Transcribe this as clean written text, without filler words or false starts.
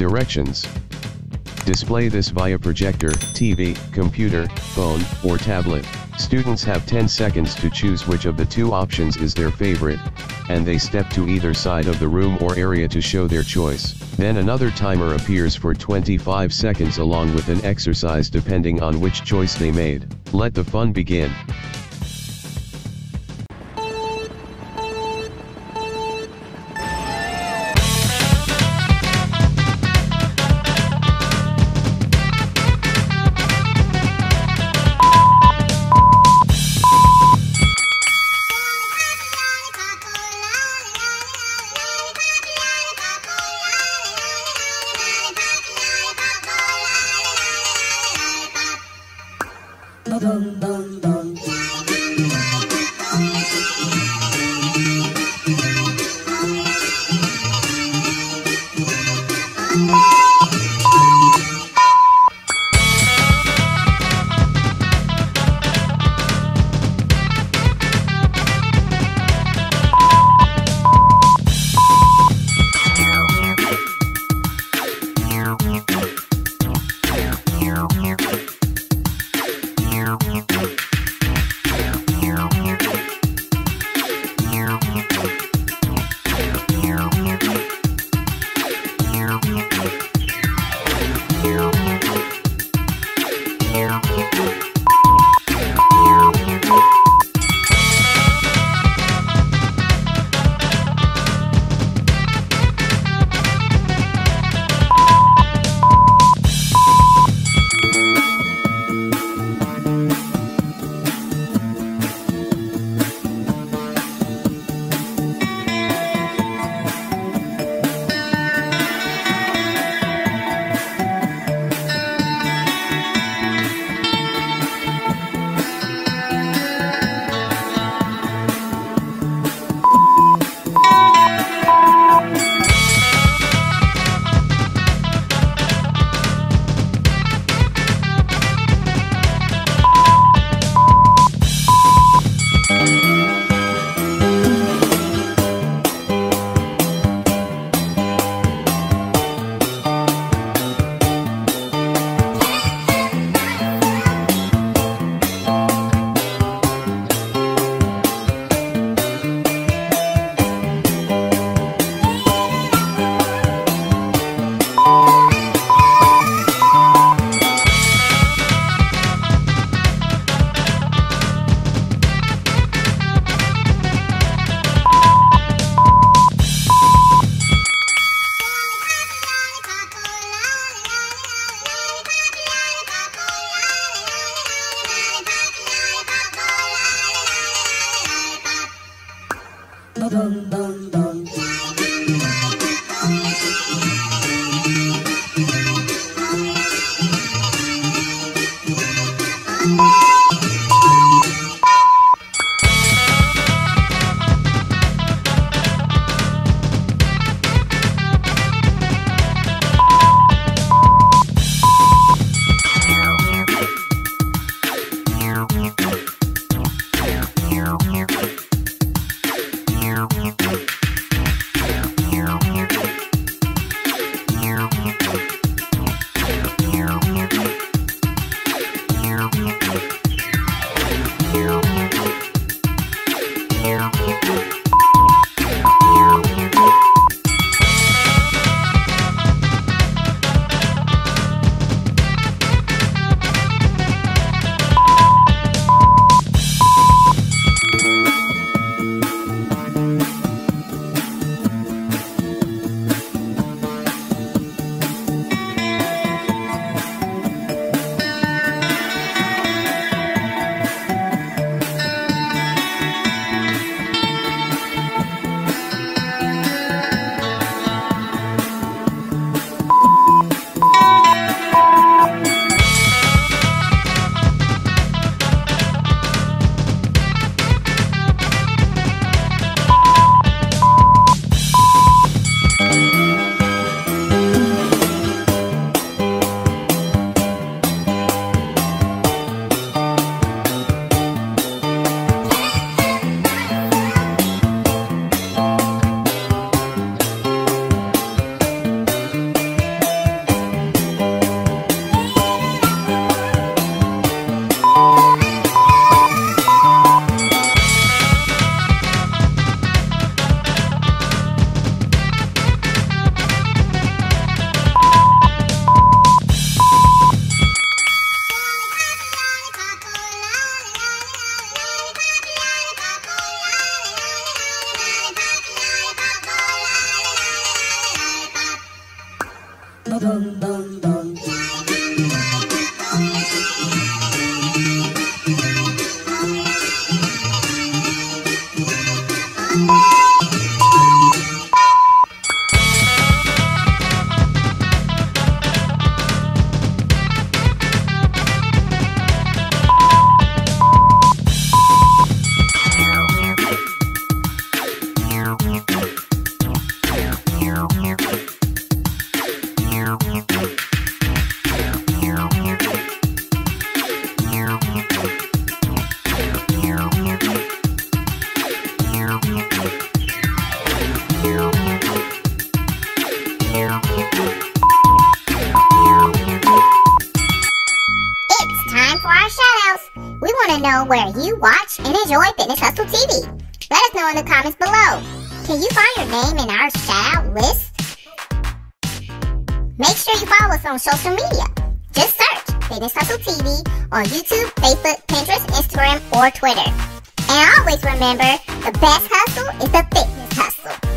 Directions. Display this via projector, TV, computer, phone, or tablet. Students have 10 seconds to choose which of the two options is their favorite, and they step to either side of the room or area to show their choice. Then another timer appears for 25 seconds along with an exercise depending on which choice they made. Let the fun begin. Boom, boom, boom. Boom, boom, boom. Know where you watch and enjoy Fitness Hustle TV. Let us know in the comments below. Can you find your name in our shout-out list? Make sure you follow us on social media. Just search Fitness Hustle TV on YouTube, Facebook, Pinterest, Instagram, or Twitter. And always remember, the best hustle is the fitness hustle.